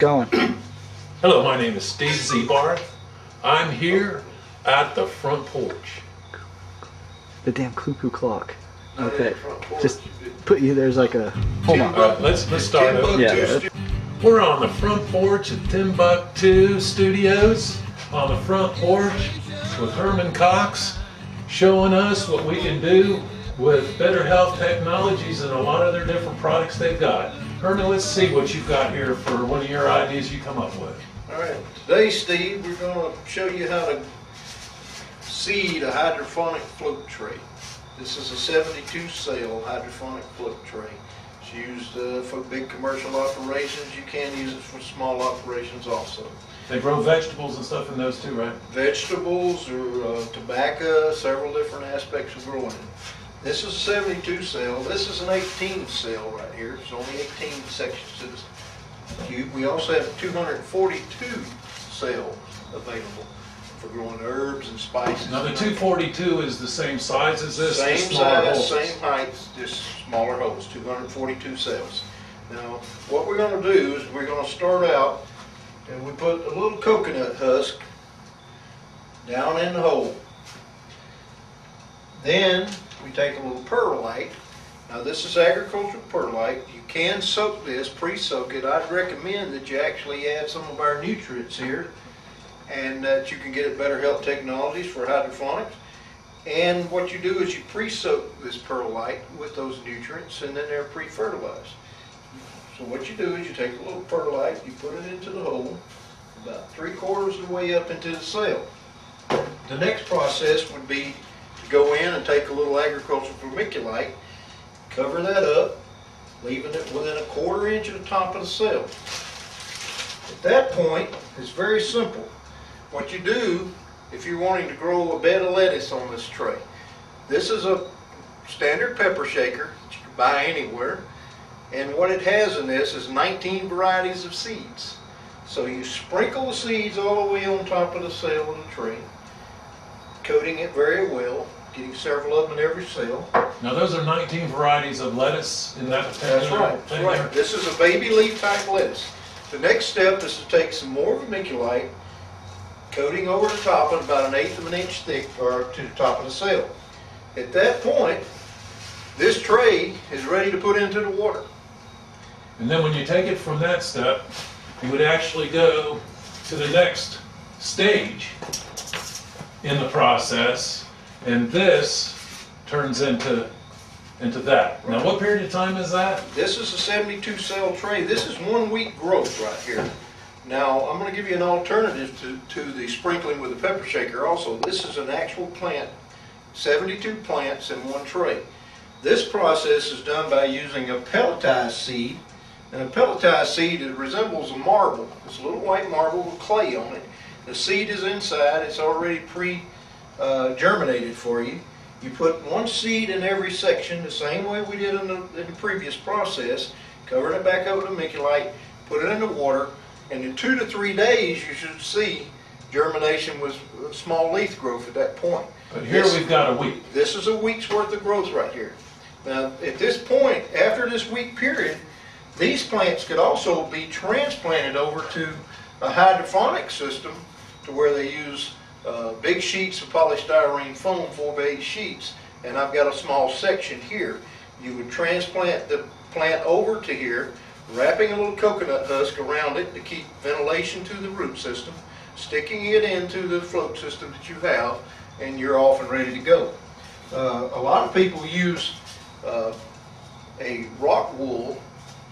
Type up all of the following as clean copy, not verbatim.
Going. Hello, my name is Steve Zbarth. I'm here at the front porch. The damn cuckoo clock. Okay, just put you, there's like a, hold on. Let's start over. Yeah. We're on the front porch at Tim Buck 2 Studios, on the front porch with Herman Cox, showing us what we can do with Better Health Technologies and a lot of their different products they've got. Herman, let's see what you've got here for one of your ideas you come up with. All right, today, Steve, we're going to show you how to seed a hydroponic float tray. This is a 72-cell hydroponic float tray. It's used for big commercial operations. You can use it for small operations also. They grow vegetables and stuff in those too, right? Vegetables or tobacco, several different aspects of growing. This is a 72-cell. This is an 18-cell right here. There's only 18 sections to this cube. We also have 242 cells available for growing herbs and spices. Now the 242 is the same size as this? Same size, same height, just smaller holes, 242 cells. Now what we're going to do is we're going to start out and we put a little coconut husk down in the hole. Then we take a little perlite. Now this is agricultural perlite. You can soak this, pre-soak it. I'd recommend that you actually add some of our nutrients here, and that you can get at Better Health Technologies for hydroponics. And what you do is you pre-soak this perlite with those nutrients, and then they're pre-fertilized. So what you do is you take a little perlite, you put it into the hole, about 3/4 of the way up into the cell. The next process would be to go in and take a little agricultural vermiculite, cover that up, leaving it within 1/4 inch of the top of the cell. At that point, it's very simple. What you do, if you're wanting to grow a bed of lettuce on this tray, this is a standard pepper shaker that you can buy anywhere, and what it has in this is 19 varieties of seeds. So you sprinkle the seeds all the way on top of the cell of the tray, coating it very well, getting several of them in every cell. Now those are 19 varieties of lettuce in that particular thing? That's right. This is a baby leaf type lettuce. The next step is to take some more vermiculite, coating over the top and about 1/8 inch thick, or to the top of the cell. At that point, this tray is ready to put into the water. And then when you take it from that step, you would actually go to the next stage in the process, and this turns into that. Right. Now what period of time is that? This is a 72-cell tray. This is 1 week growth right here. Now, I'm going to give you an alternative to the sprinkling with the pepper shaker also. This is an actual plant, 72 plants in one tray. This process is done by using a pelletized seed, and a pelletized seed, it resembles a marble. It's a little white marble with clay on it. The seed is inside. It's already pre-germinated for you. You put one seed in every section the same way we did in the previous process, covering it back over with vermiculite, put it in the water, and in 2 to 3 days you should see germination with small leaf growth at that point. But here we've got a week. This is a week's worth of growth right here. Now at this point, after this week period, these plants could also be transplanted over to a hydroponic system to where they use big sheets of polystyrene foam, 4x8 sheets, and I've got a small section here. You would transplant the plant over to here, wrapping a little coconut husk around it to keep ventilation to the root system, sticking it into the float system that you have, and you're off and ready to go. A lot of people use a rock wool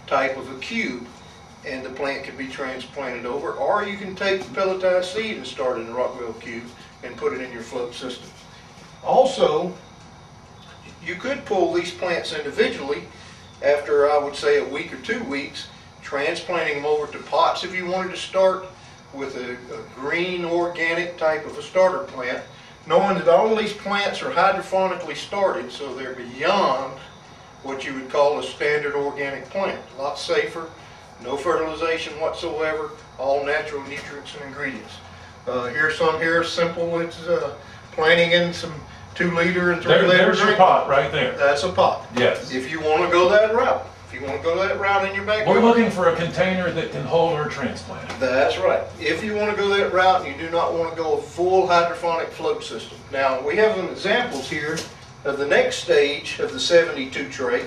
type of a cube, and the plant can be transplanted over, or you can take the pelletized seed and start in the rock wool cube and put it in your float system. Also, you could pull these plants individually after, I would say, a week or 2 weeks, transplanting them over to pots if you wanted to start with a green organic type of a starter plant, knowing that all these plants are hydroponically started, so they're beyond what you would call a standard organic plant. A lot safer, no fertilization whatsoever, all natural nutrients and ingredients. Here's some here, simple, it's planting in some 2 liter and 3 liter. There's your pot right there. That's a pot. Yes. If you want to go that route. If you want to go that route in your backyard. We're looking for a container that can hold our transplant. That's right. If you want to go that route and you do not want to go a full hydroponic float system. Now, we have examples here of the next stage of the 72 tray.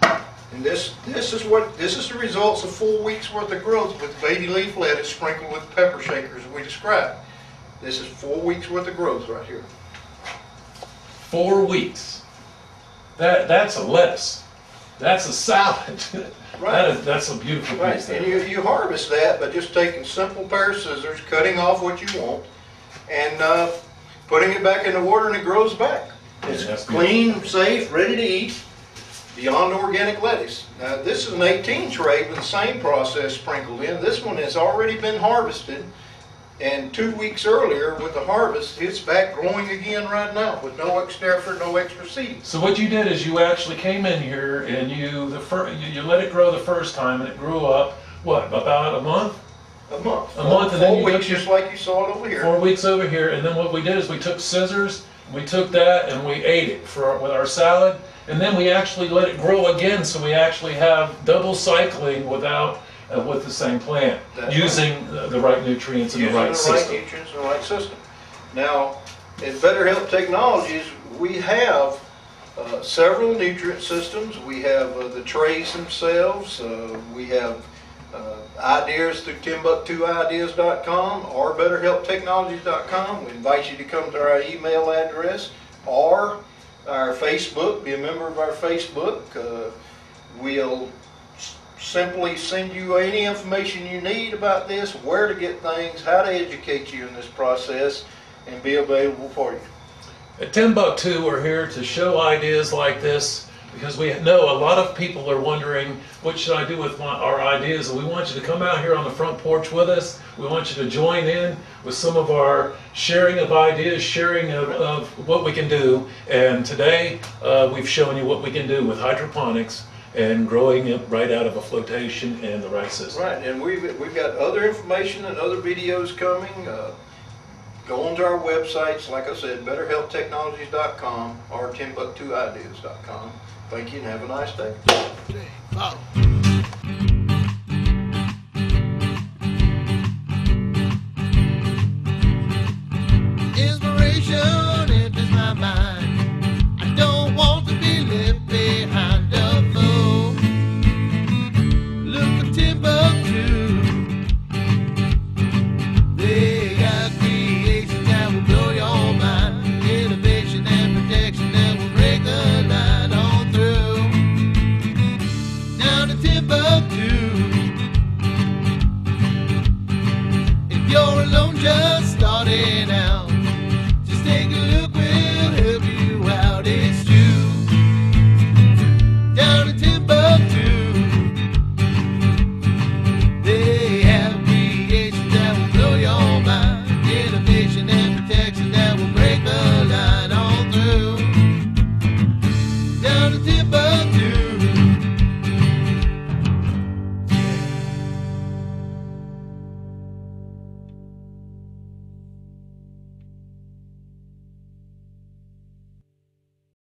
And this is the results of 4 weeks worth of growth with baby leaf lettuce sprinkled with pepper shakers we described. This is 4 weeks worth of growth right here. 4 weeks. That's a lettuce. That's a salad. Right. That's a beautiful piece. Right. And you harvest that by just taking a simple pair of scissors, cutting off what you want, and putting it back in the water, and it grows back. It's clean, safe, ready to eat, beyond organic lettuce. Now, this is an 18 tray with the same process sprinkled in. This one has already been harvested, and 2 weeks earlier with the harvest, it's back growing again right now with no extra effort, no extra seed. So what you did is you actually came in here and you let it grow the first time, and it grew up, what, about a month? A month. A month, and then 4 weeks, just like you saw it over here. 4 weeks over here, and then what we did is we took scissors, we took that, and we ate it with our salad, and then we actually let it grow again, so we actually have double cycling with the same plant, using the right nutrients and the right system. Using the right nutrients and the right system. Now, at Better Health Technologies, we have several nutrient systems. We have the trays themselves. We have ideas through Timbuk2ideas.com or BetterHealthTechnologies.com. We invite you to come to our email address or our Facebook. Be a member of our Facebook. We'll simply send you any information you need about this, where to get things, how to educate you in this process, and be available for you. At Timbuk2, we're here to show ideas like this because we know a lot of people are wondering, what should I do with our ideas? And we want you to come out here on the front porch with us. We want you to join in with some of our sharing of ideas, sharing of what we can do. And today, we've shown you what we can do with hydroponics and growing it right out of a flotation and the right system. Right, and we've got other information and other videos coming. Go onto our websites, like I said, BetterHealthTechnologies.com or Timbuk2ideas.com. Thank you and have a nice day. Wow. Just starting out.